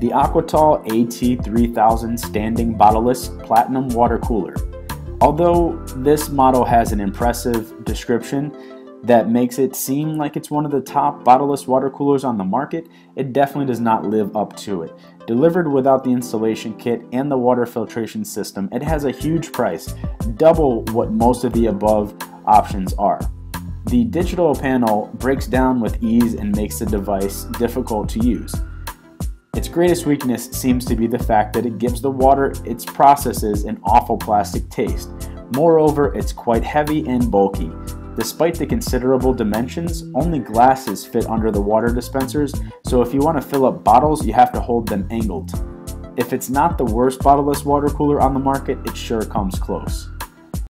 the Aquatal AT3000 standing bottleless platinum water cooler. Although this model has an impressive description that makes it seem like it's one of the top bottleless water coolers on the market, it definitely does not live up to it. Delivered without the installation kit and the water filtration system, it has a huge price, double what most of the above options are. The digital panel breaks down with ease and makes the device difficult to use. Its greatest weakness seems to be the fact that it gives the water it processes an awful plastic taste. Moreover, it's quite heavy and bulky. Despite the considerable dimensions, only glasses fit under the water dispensers, so if you want to fill up bottles, you have to hold them angled. If it's not the worst bottleless water cooler on the market, it sure comes close.